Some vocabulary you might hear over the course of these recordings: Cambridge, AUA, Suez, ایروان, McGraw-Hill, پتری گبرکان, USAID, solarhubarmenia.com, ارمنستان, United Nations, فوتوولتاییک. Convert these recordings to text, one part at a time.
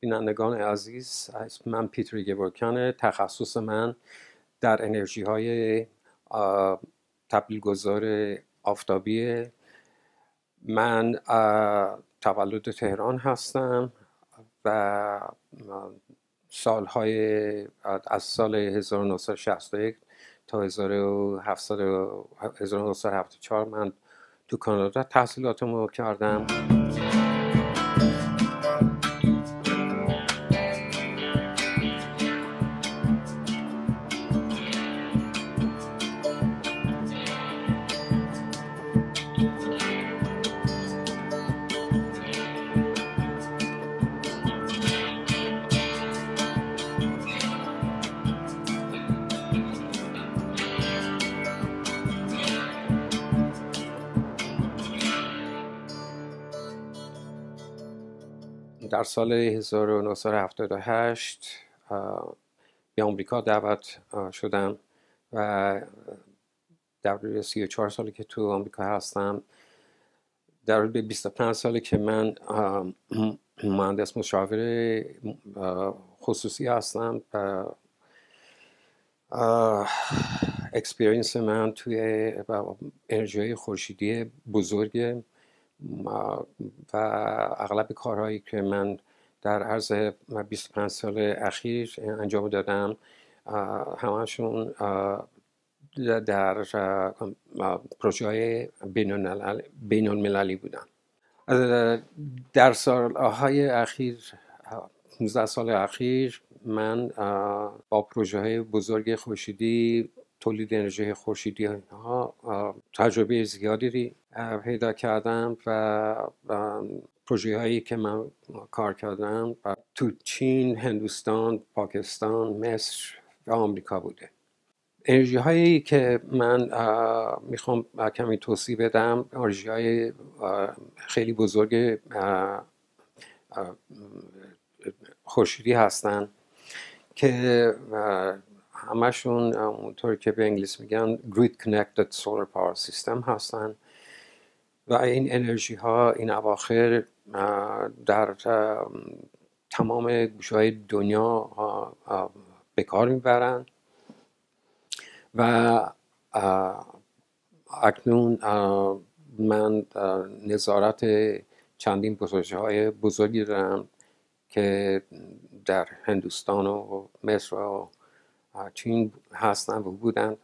بینندگان عزیز، من پتری گبرکان، تخصص من در انرژی های تبدیل‌گذار آفتابی. من تولد تهران هستم و از سال 1961 تا 1974 من تو کانادا تحصیلاتمو کردم. در سال 1978 به آمریکا دعوت شدم و در 34 سالی که تو آمریکا هستم، در 25 سالی که من مهندس مشاور خصوصی هستم و اکسپریانس من توی انرژی خورشیدی بزرگ و اغلب کارهایی که من در عرض 25 سال اخیر انجام دادم همشون در پروژه‌های بین‌المللی بودن. در سالهای اخیر، 15 سال اخیر، من با پروژه‌های بزرگ خورشیدی، تولید انرژی خورشیدی ها، تجربه زیادی پیدا کردم و پروژه هایی که من کار کردم تو چین، هندوستان، پاکستان، مصر و آمریکا بوده. انرژی هایی که من میخوام کمی توضیح بدم، انرژی های خیلی بزرگ خورشیدی هستن که همشون اونطور که به انگلیس میگن grid connected solar power system هستن و این انرژی ها این اواخر در تمام گوشه‌های دنیا به کار میبرن و اکنون من نظارت چندین پروژه های بزرگی دارم که در هندوستان و مصر و چین هستند و بودند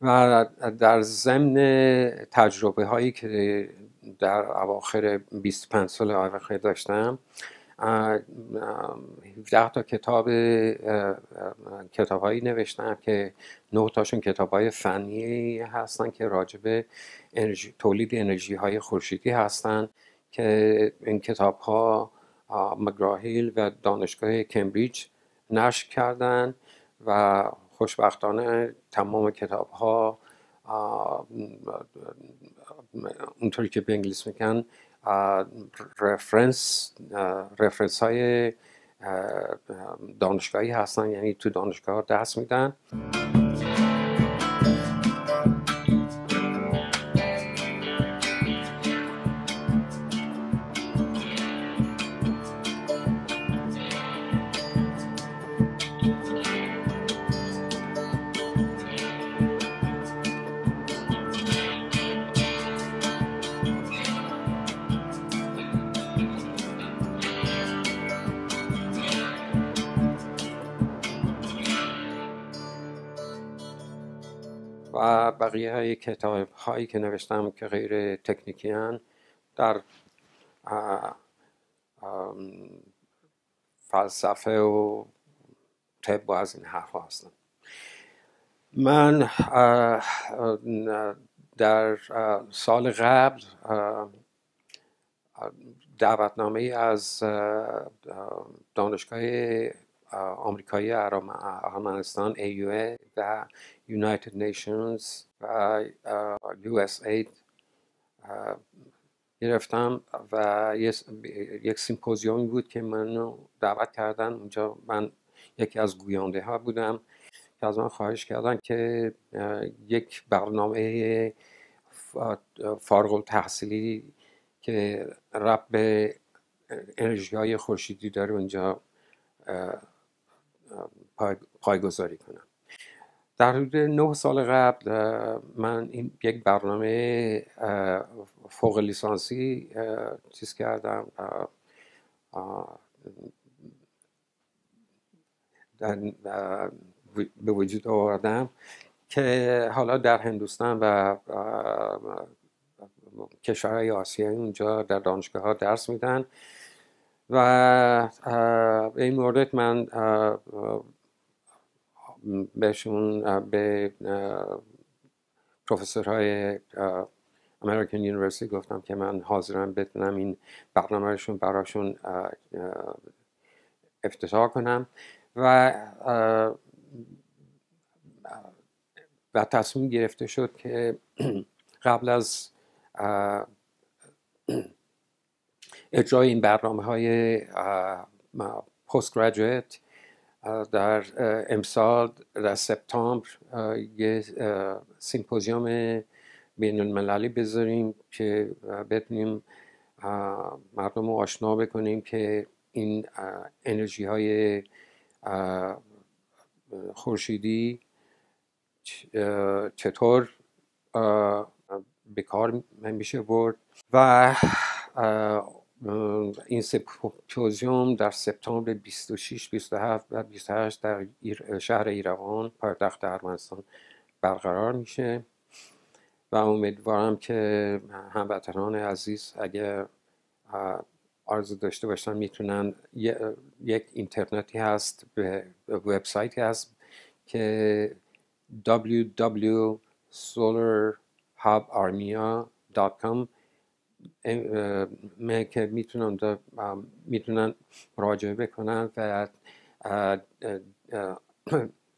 و در ضمن تجربه هایی که در اواخر 25 سال اواخر داشتم، 17 تا کتابهایی نوشتم که 9 تاشون کتابهای فنی هستن که راجب تولید انرژی های خورشیدی هستن که این کتابها مگراهیل و دانشگاه کمبریج نشر کردن و خوشبختانه تمام کتاب ها اونطوری که به انگلیس میگن رفرنس های دانشگاهی هستن، یعنی تو دانشگاه درس میدن. و بقیه های کتاب هایی که نوشتم که غیر تکنیکی هن، در فلسفه و طب و از این حرف ها هستم. من در سال قبل دعوتنامه ای از دانشگاه آمریکایی ارمنستان AUA و United Nations و USAID گرفتم و یک سیمپوزیومی بود که منو دعوت کردن. اونجا من یکی از گوینده ها بودم که از من خواهش کردن که یک برنامه فارغ التحصیلی که ربط به انرژی‌های خورشیدی داره اونجا پایگذاری کنم. در حدود 9 سال قبل من این یک برنامه فوق لیسانسی چیز کردم، به وجود آوردم که حالا در هندوستان و کشورهای آسیایی اونجا در دانشگاه ها درس میدن و این مورد من بهشون، به پروفسورهای امریکن یونیورسیتی گفتم که من حاضرم بتونم این برنامه شون براشون افتتاح کنم و تصمیم گرفته شد که قبل از اجرای این برنامه‌های پست گریجویت در امسال در سپتامبر یه سیمپوزیوم بین المللی بذاریم که بتونیم مردم رو آشنا بکنیم که این انرژی های خورشیدی چطور به کار میشه برد و این سیمپوزیوم در سپتامبر 26، 27 و 28 در شهر ایروان، پایتخت ارمنستان، برقرار میشه و امیدوارم که هموطنان عزیز اگر آرزو داشته باشن میتونن، یک اینترنتی هست، وبسایتی هست که www.solarhubarmenia.com که میتونن مراجعه بکنن و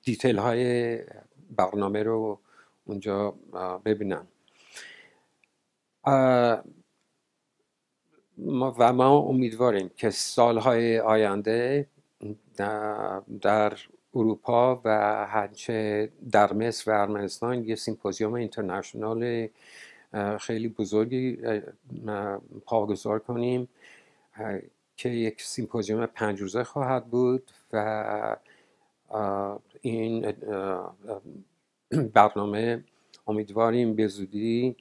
دیتیل های برنامه رو اونجا ببینن. و ما امیدواریم که سالهای آینده در اروپا و هرچه در مصر و ارمنستان یه سیمپوزیوم اینترنشنال خیلی بزرگی پاگذار کنیم که یک سیمپوزیوم 5 روزه خواهد بود و این برنامه امیدواریم به زودی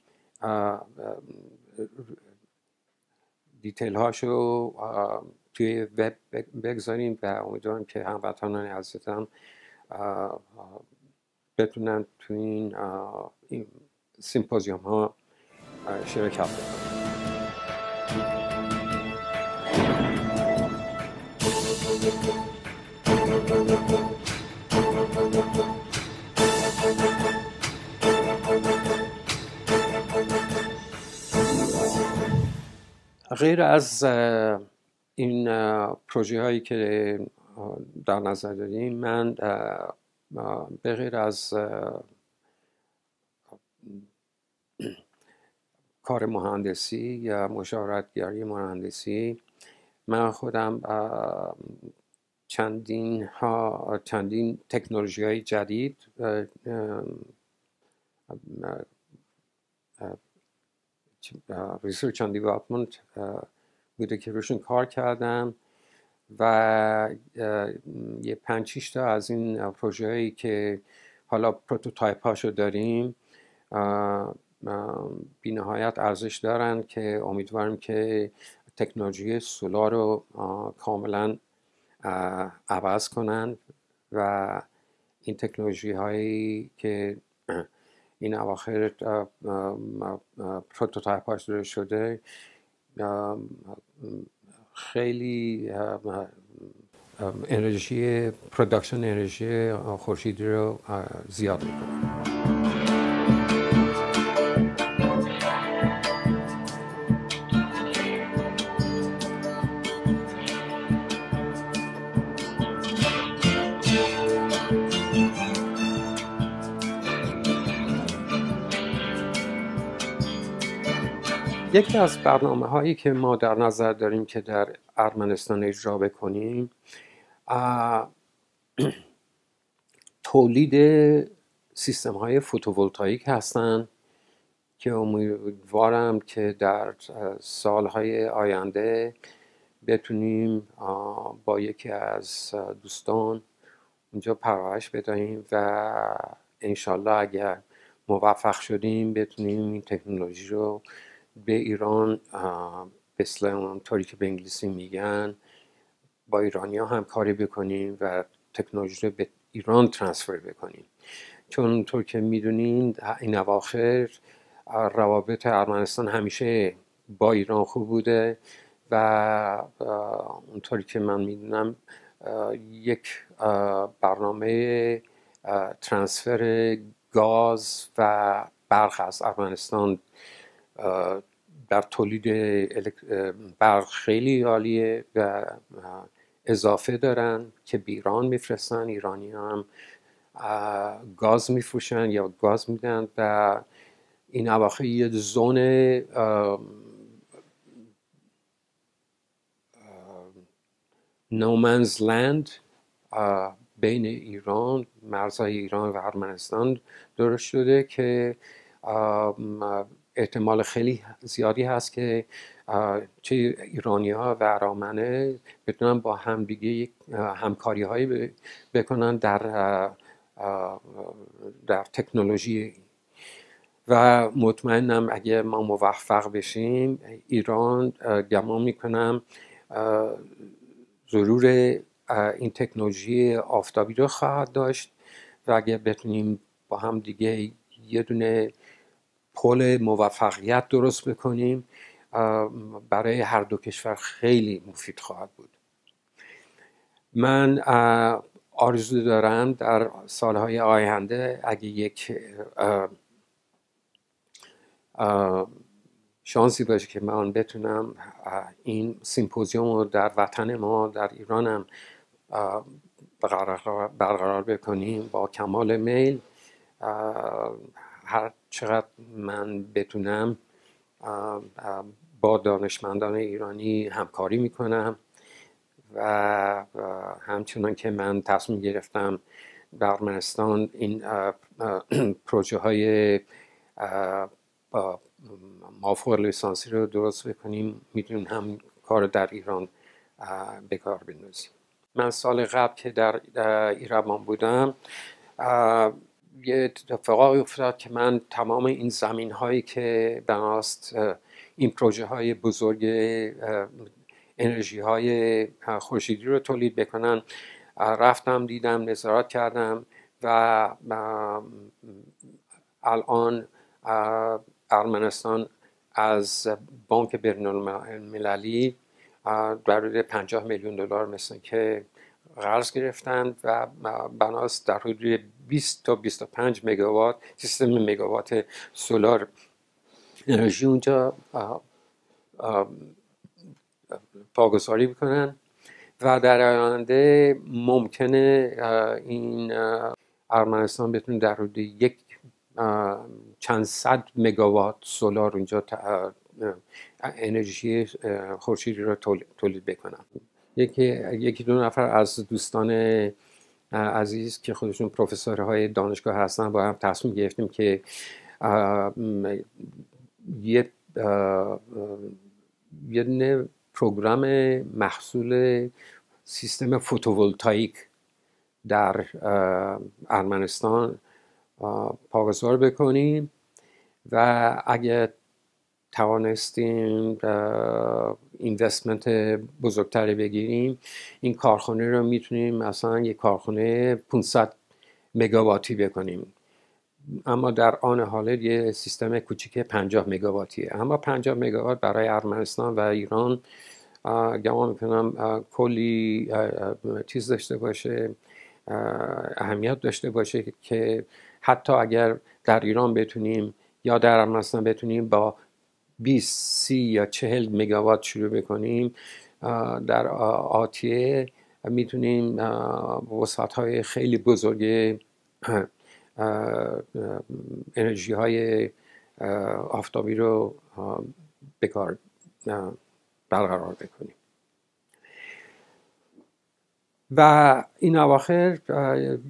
دیتیل هاشو توی وب بگذاریم و امیدوارم که هموطنان عزیزم بتونن توی این سیمپوزیوم ها شرکت کنن. غیر از این پروژه هایی که در نظر داریم، من به غیر از کار مهندسی یا مشاورتگری مهندسی، من خودم چندین تکنولوژی های جدید ریسرچ اند دیولپمنت بوده که روشون کار کردم و یه 5-6 تا از این پروژه هایی که حالا پروتوتایپ هاشو داریم بی نهایت ارزش دارن که امیدوارم که تکنولوژی سولار رو کاملا عوض کنن و این تکنولوژی هایی که این اواخر پروتوتایپ هاش داره شده خیلی انرژی پروداکشن انرژی خورشیدی رو زیاد میکنه. یکی از برنامه هایی که ما در نظر داریم که در ارمنستان اجرا بکنیم تولید سیستم های فوتوولتاییک هستن که امیدوارم که در سالهای آینده بتونیم با یکی از دوستان اونجا پرورش بدهیم و انشالله اگر موفق شدیم بتونیم این تکنولوژی رو به ایران، مثل اونطوری که به انگلیسی میگن، با ایرانی ها همکاری بکنیم و تکنولوژی رو به ایران ترانسفر بکنیم. چون اونطور که میدونین این اواخر روابط ارمنستان همیشه با ایران خوب بوده و اونطوری که من میدونم یک برنامه ترانسفر گاز و برق از ارمنستان در تولید برق خیلی عالیه و اضافه دارن که به ایران میفرستن، ایرانی هم گاز میفروشن یا گاز میدن و این اواخر یه زون نومنز لند بین ایران، مرزهای ایران و ارمنستان درست شده که احتمال خیلی زیادی هست که چه ایرانی ها و ارامنه بتونن با همدیگه همکاری هایی بکنن در تکنولوژی، و مطمئنم اگه ما موفق بشیم ایران، گمان میکنم ضرور این تکنولوژی آفتابی رو خواهد داشت و اگه بتونیم با همدیگه یه دونه پل موفقیت درست بکنیم برای هر دو کشور خیلی مفید خواهد بود. من آرزو دارم در سالهای آینده اگه یک شانسی باشه که من بتونم این سیمپوزیوم رو در وطن ما در ایرانم برقرار بکنیم با کمال میل. هر چقدر من بتونم با دانشمندان ایرانی همکاری میکنم و همچنان که من تصمیم گرفتم در ارمنستان این پروژه های مافوق لیسانسی رو درست بکنیم، میتونیم هم کار در ایران به کار بندازیم. من سال قبل که در ایران بودم یه اتفاقی افتاد که من تمام این زمین هایی که بناست این پروژه های بزرگ انرژی های خورشیدی رو تولید بکنن رفتم دیدم، نظارت کردم و الان ارمنستان از بانک بین المللی در حدود 50 میلیون دلار مثل که قرض گرفتند و بناست در حدود 20 تا 25 مگاوات سیستم مگاوات سولار انرژی اونجا پاگذاری میکنن و در آینده ممکنه این ارمنستان بتونه در حدود یک چند صد مگاوات سولار اونجا انرژی خورشیدی را تولید بکنن. یکی دو نفر از دوستان عزیز که خودشون پروفسورهای دانشگاه هستن با هم تصمیم گرفتیم که یه پروگرام محصول سیستم فوتوولتاییک در ارمنستان پاگذار بکنیم و اگه توانستیم اینوستمنت بزرگتری بگیریم این کارخانه رو میتونیم مثلا یک کارخانه 500 مگاواتی بکنیم، اما در آن حال یه سیستم کوچیک 50 مگاواتیه. اما 50 مگاوات برای ارمنستان و ایران گمان میکنم کلی چیز داشته باشه، اهمیت داشته باشه که حتی اگر در ایران بتونیم یا در ارمنستان بتونیم با 20، 30 یا 40 مگاوات شروع بکنیم در آتیه میتونیم وسعت‌های خیلی بزرگ انرژی های آفتابی رو به کار برقرار بکنیم. و این اواخر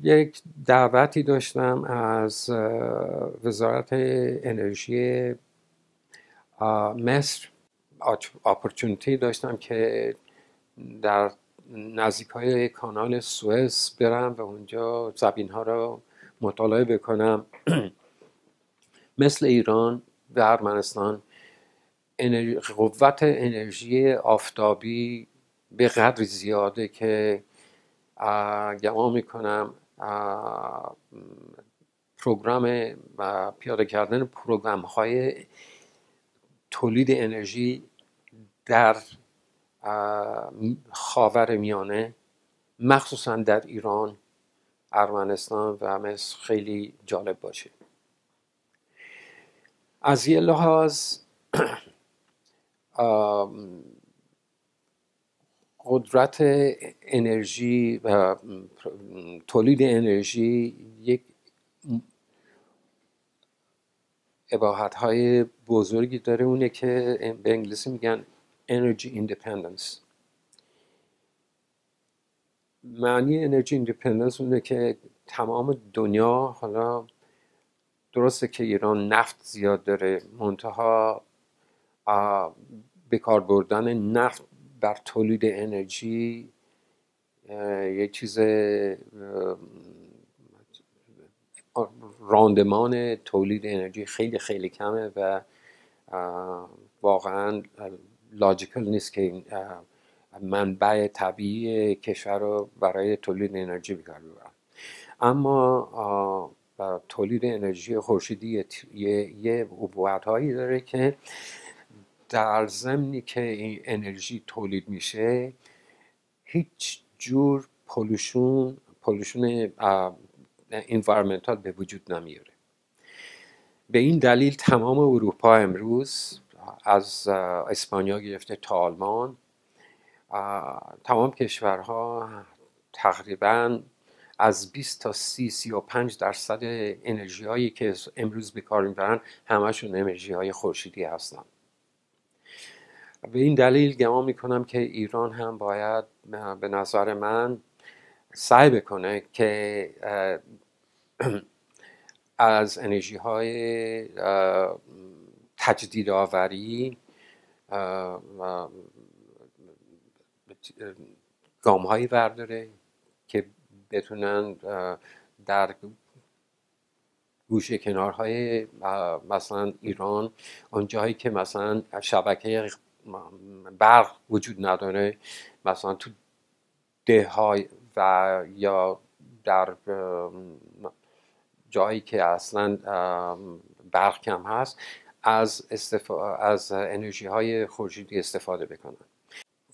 یک دعوتی داشتم از وزارت انرژی مصر، اپورتونیتی داشتم که در نزدیکای کانال سوئز برم و اونجا زمین‌ها را مطالعه بکنم. مثل ایران و ارمنستان قوت انرژی آفتابی به قدری زیاده که گمان میکنم پروگرام و پیاده کردن پروگرام های تولید انرژی در خاورمیانه، مخصوصا در ایران، ارمنستان و مصر خیلی جالب باشه. از یه لحاظ قدرت انرژی و تولید انرژی یک اباحت‌های بزرگی داره، اونه که به انگلیسی میگن energy independence. معنی انرژی ایندیپندنس اونه که تمام دنیا، حالا درسته که ایران نفت زیاد داره، منتها به کار بردن نفت بر تولید انرژی یک چیز راندمان تولید انرژی خیلی خیلی کمه و واقعا لاجیکال نیست که منبع طبیعی کشور رو برای تولید انرژی به کار ببرن. اما تولید انرژی خورشیدی یه ابعادهایی داره که در ضمنی که این انرژی تولید میشه هیچ جور پولوشن انوایرمنتال به وجود نمیاره. به این دلیل تمام اروپا امروز از اسپانیا گرفته تا آلمان، تمام کشورها تقریباً از 20 تا 30-35% انرژی هایی که امروز به کار میبرن همشون انرژی های خورشیدی هستن. به این دلیل گمان میکنم که ایران هم باید به نظر من سعی بکنه که از انرژی های تجدیدآوری گام هایی برداره که بتونن در گوشه کنارهای مثلا ایران، اونجایی که مثلا شبکه برق وجود نداره، مثلا تو ده‌ها و یا در جایی که اصلا برق کم هست از انرژی های خورشیدی استفاده بکنن.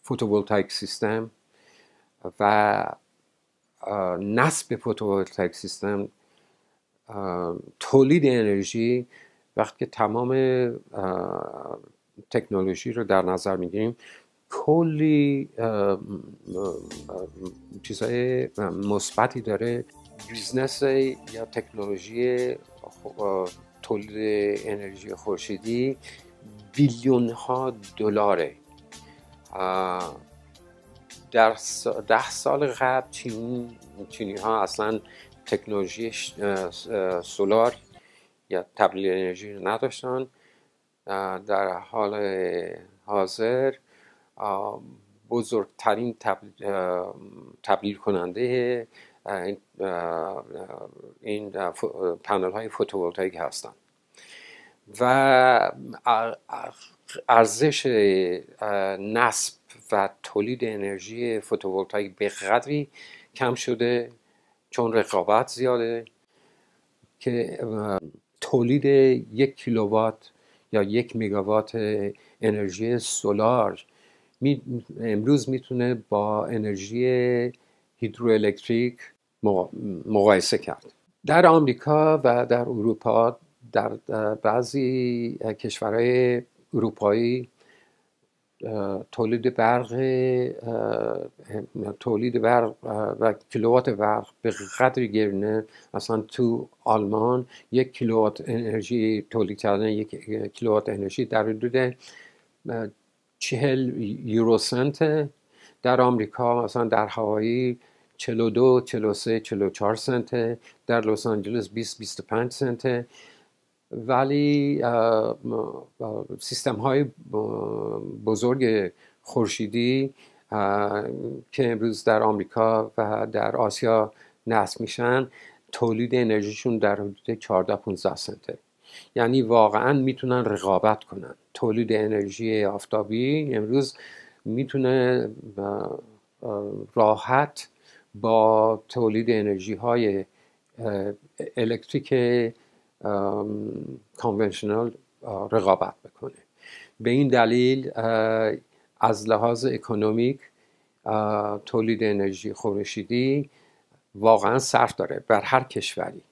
فوتوولتایک سیستم و نصب فوتوولتایک سیستم، تولید انرژی، وقتی که تمام تکنولوژی رو در نظر میگیریم کلی چیزهای مثبتی داره. بیزنس یا تکنولوژی تولید انرژی خورشیدی بیلیون‌ها دلاره. در 10 سال قبل چینی‌ها اصلا تکنولوژی سولار یا تبدیل انرژی رو نداشتن. در حال حاضر بزرگترین تبدیل کننده این پنل های فوتوولتایک هستند و ارزش نصب و تولید انرژی فوتوولتایک به قدری کم شده چون رقابت زیاده که تولید 1 کیلووات یا 1 مگاوات انرژی سولار امروز میتونه با انرژی هیدروالکتریک مقایسه کرد. در آمریکا و در اروپا، در بعضی کشورهای اروپایی تولید برق و کیلووات برق به قدری گرونه، مثلا تو آلمان 1 کیلووات انرژی تولید کردن، 1 کیلووات انرژی در حدود 40 یورو سنت. در آمریکا مثلا در هاوایی 42 43 44 سنته، در لس آنجلس 20 25 سنته، ولی سیستم های بزرگ خورشیدی که امروز در آمریکا و در آسیا نصب میشن تولید انرژیشون در حدود 14 15 سنته، یعنی واقعا میتونن رقابت کنن. تولید انرژی آفتابی امروز میتونه راحت با تولید انرژی های الکتریک کانونشنال رقابت بکنه. به این دلیل از لحاظ اکونومیک تولید انرژی خورشیدی واقعا صرف داره بر هر کشوری.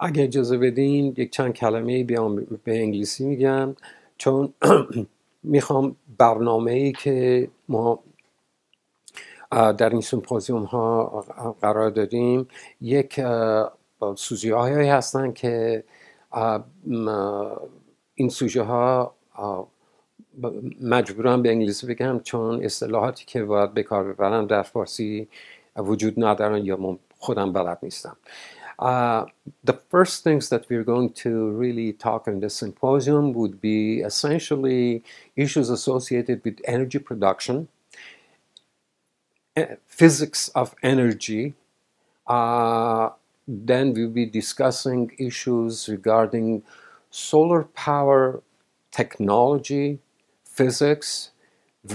اگه اجازه بدین یک چند کلمه به انگلیسی میگم، چون میخوام برنامه‌ای که ما در این سمپوزیوم ها قرار دادیم یک سوژه هایی هستن که این سوژه ها مجبورم به انگلیسی بگم چون اصطلاحاتی که باید به کار ببرم در فارسی وجود ندارن یا خودم بلد نیستم. The first things that we're going to really talk in this symposium would be essentially issues associated with energy production, physics of energy, then we'll be discussing issues regarding solar power technology, physics,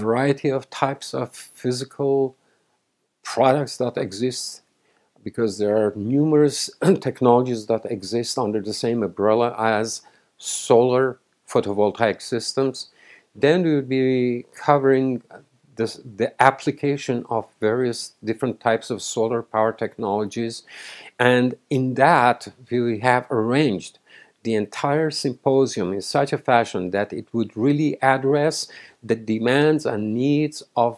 variety of types of physical products that exist, because there are numerous technologies that exist under the same umbrella as solar photovoltaic systems. Then we will be covering the application of various different types of solar power technologies. And in that, we have arranged the entire symposium in such a fashion that it would really address the demands and needs of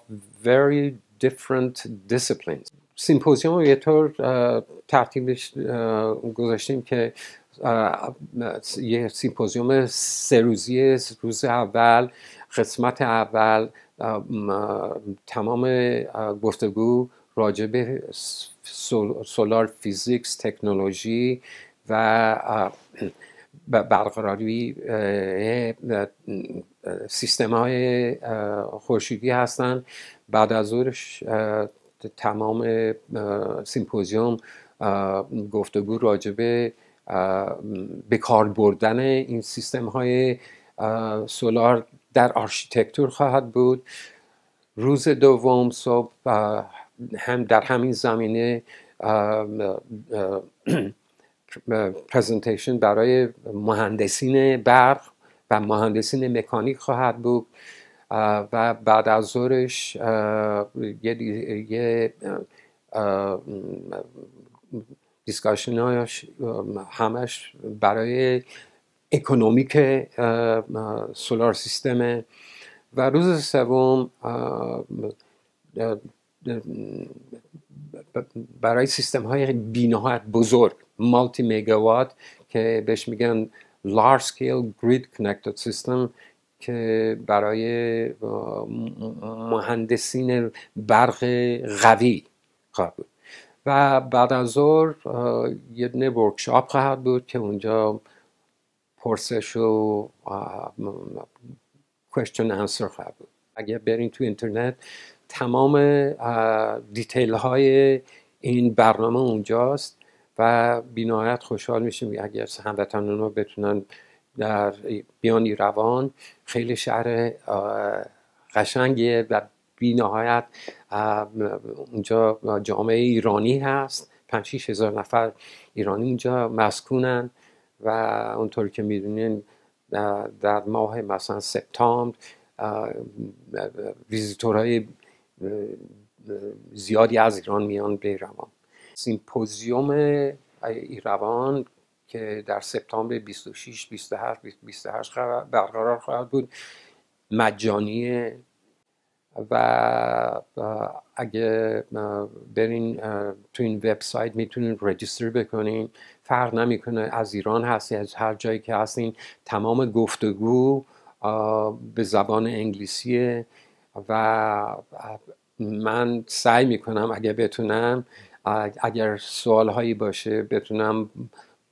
very different disciplines. سیمپوزیوم یه طور ترتیبش گذاشتیم که یه سیمپوزیوم سه روزیه، روز اول، قسمت اول تمام گفتگو راجع به سولار فیزیکس، تکنولوژی و برقراری سیستم‌های خورشیدی هستن. بعد از ظهرش تمام سیمپوزیوم گفتگو راجع به بکار بردن این سیستم های سولار در آرشیتکتور خواهد بود. روز دوم صبح هم در همین زمینه پرزنتیشن برای مهندسین برق و مهندسین مکانیک خواهد بود و بعد از ظهرش یه دیسکاشن هاش همش برای اکونومیک سولار سیستم. و روز سوم برای سیستم های بی‌نهایت بزرگ، مالتی مگاوات، که بهش میگن لارج اسکیل گرید کانکتد سیستم، که برای مهندسین برق قوی خواهد بود. و بعد از ظهر یه دونه ورکشاپ خواهد بود که اونجا پرسش و کوشن آنسر خواهد بود. اگر برین تو اینترنت تمام دیتیل های این برنامه اونجاست و بی‌نهایت خوشحال میشیم اگر هموطنان ما بتونن در بیان ایروان. خیلی شهر قشنگیه و بی نهایت اونجا جامعه ایرانی هست، 5-6 هزار نفر ایرانی اونجا مسکونن و اونطور که میدونین در ماه مثلا سپتامبر ویزیتورهای زیادی از ایران میان به ایروان. سیمپوزیوم ایروان که در سپتامبر 26 28 28 برقرار خواهد بود مجانیه و اگه برین تو این وبسایت میتونین رجیستر بکنین، فرق نمیکنه از ایران هستین از هر جایی که هستین، تمام گفتگو به زبان انگلیسیه و من سعی میکنم اگه بتونم، اگر سوال هایی باشه بتونم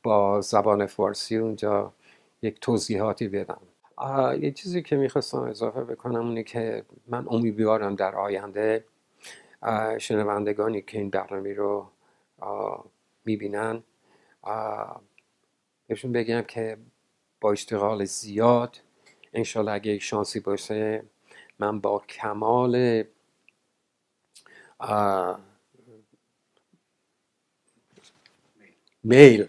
با زبان فارسی اونجا یک توضیحاتی بدم. یه چیزی که میخواستم اضافه بکنم اونه که من امیدوارم در آینده شنوندگانی که این برنامه رو میبینن بهشون بگم که با اشتغال زیاد انشالله اگه شانسی باشه من با کمال میل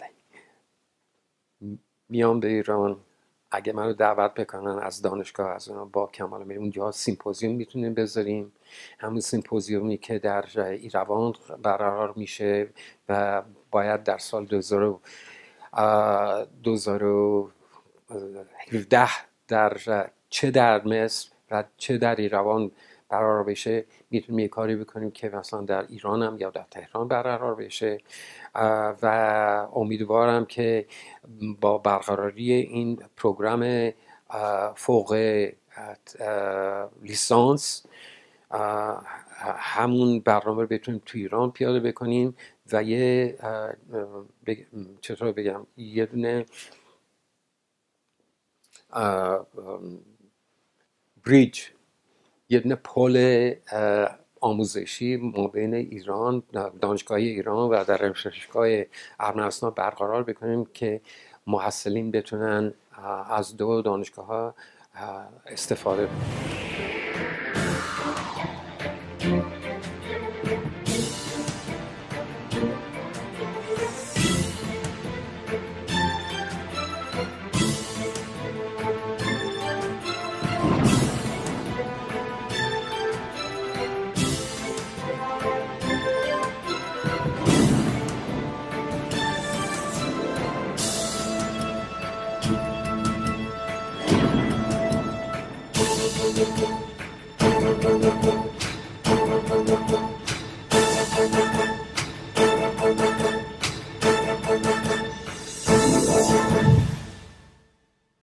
میام به ایران. اگه منو دعوت بکنن از دانشگاه از اونا با کمال میل اونجا سیمپوزیوم میتونیم بذاریم، همون سیمپوزیومی که در ایروان برقرار میشه و باید در سال 2017 چه در مصر و چه در ایروان برقرار بشه. میتونیم یه کاری بکنیم که مثلا در ایران هم یا در تهران برقرار بشه و امیدوارم که با برقراری این پروگرام فوق لیسانس همون برنامه رو بتونیم تو ایران پیاده بکنیم و یه چطور بگم یه دونه بریج، یه دونه پل آموزشی مابین ایران، دانشگاه ایران و دانشگاه ارمنستان برقرار بکنیم که محصلین بتونن از دو دانشگاه ها استفاده کنن.